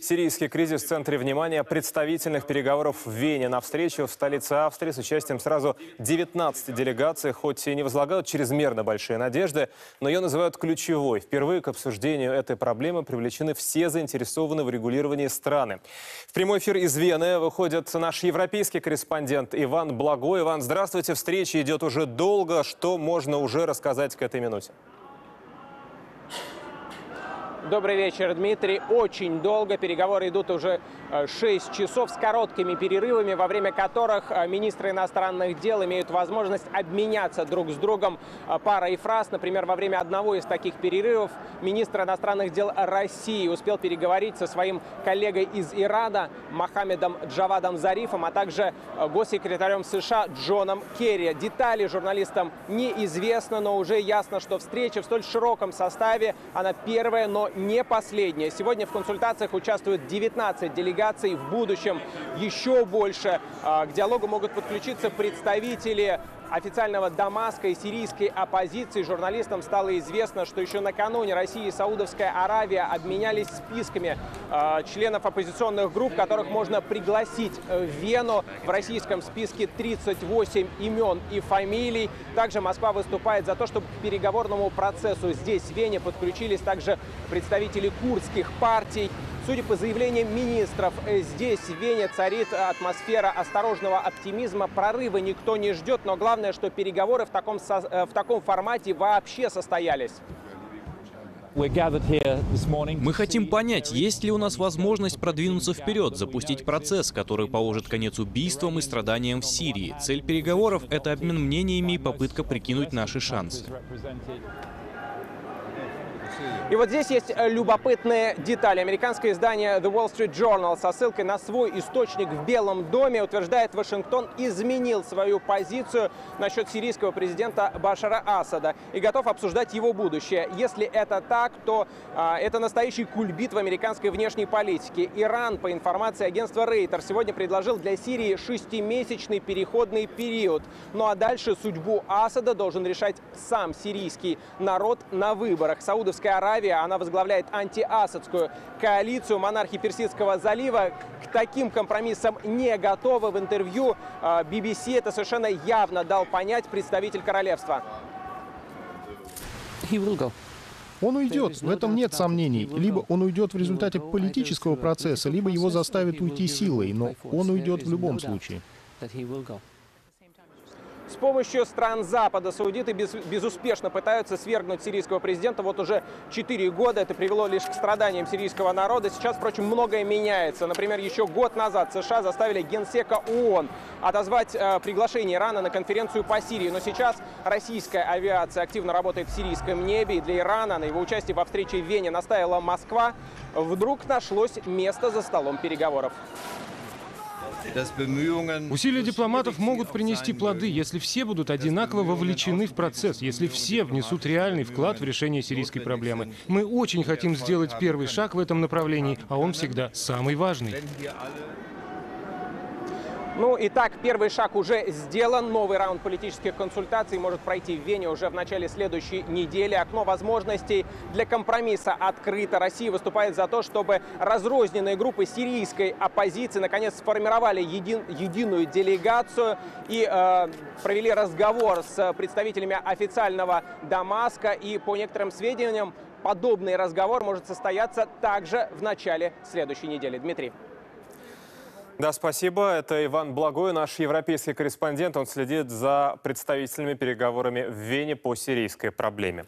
Сирийский кризис в центре внимания представительных переговоров в Вене. На встречу в столице Австрии с участием сразу 19 делегаций, хоть и не возлагают чрезмерно большие надежды, но ее называют ключевой. Впервые к обсуждению этой проблемы привлечены все заинтересованные в регулировании страны. В прямой эфир из Вены выходит наш европейский корреспондент Иван Благой. Иван, здравствуйте. Встреча идет уже долго. Что можно уже рассказать к этой минуте? Добрый вечер, Дмитрий. Очень долго. Переговоры идут уже 6 часов с короткими перерывами, во время которых министры иностранных дел имеют возможность обменяться друг с другом парой фраз. Например, во время одного из таких перерывов министр иностранных дел России успел переговорить со своим коллегой из Ирана Мохаммедом Джавадом Зарифом, а также госсекретарем США Джоном Керри. Детали журналистам неизвестны, но уже ясно, что встреча в столь широком составе, она первая, но не последняя. Сегодня в консультациях участвуют 19 делегаций, в будущем еще больше. К диалогу могут подключиться представители официального Дамаска и сирийской оппозиции. Журналистам стало известно, что еще накануне Россия и Саудовская Аравия обменялись списками членов оппозиционных групп, которых можно пригласить в Вену. В российском списке 38 имен и фамилий. Также Москва выступает за то, чтобы к переговорному процессу здесь, в Вене, подключились также представители курдских партий. Судя по заявлениям министров, здесь, в Вене, царит атмосфера осторожного оптимизма. Прорыва никто не ждет, но главное, что переговоры в таком формате вообще состоялись. Мы хотим понять, есть ли у нас возможность продвинуться вперед, запустить процесс, который положит конец убийствам и страданиям в Сирии. Цель переговоров – это обмен мнениями и попытка прикинуть наши шансы. И вот здесь есть любопытные детали. Американское издание The Wall Street Journal со ссылкой на свой источник в Белом доме утверждает, Вашингтон изменил свою позицию насчет сирийского президента Башара Асада и готов обсуждать его будущее. Если это так, то это настоящий кульбит в американской внешней политике. Иран, по информации агентства Рейтер, сегодня предложил для Сирии 6-месячный переходный период. Ну а дальше судьбу Асада должен решать сам сирийский народ на выборах. Саудовская Аравия, она возглавляет антиасадскую коалицию. Монархи Персидского залива к таким компромиссам не готовы. В интервью BBC это совершенно явно дал понять представитель королевства. Он уйдет, в этом нет сомнений. Либо он уйдет в результате политического процесса, либо его заставят уйти силой, но он уйдет в любом случае. С помощью стран Запада саудиты безуспешно пытаются свергнуть сирийского президента вот уже 4 года. Это привело лишь к страданиям сирийского народа. Сейчас, впрочем, многое меняется. Например, еще год назад США заставили генсека ООН отозвать приглашение Ирана на конференцию по Сирии. Но сейчас российская авиация активно работает в сирийском небе. И для Ирана на его участие во встрече в Вене настаивала Москва. Вдруг нашлось место за столом переговоров. Усилия дипломатов могут принести плоды, если все будут одинаково вовлечены в процесс, если все внесут реальный вклад в решение сирийской проблемы. Мы очень хотим сделать первый шаг в этом направлении, а он всегда самый важный. Ну и так, первый шаг уже сделан. Новый раунд политических консультаций может пройти в Вене уже в начале следующей недели. Окно возможностей для компромисса открыто. Россия выступает за то, чтобы разрозненные группы сирийской оппозиции наконец сформировали единую делегацию и провели разговор с представителями официального Дамаска. И по некоторым сведениям, подобный разговор может состояться также в начале следующей недели. Дмитрий. Да, спасибо. Это Иван Благой, наш европейский корреспондент. Он следит за представительными переговорами в Вене по сирийской проблеме.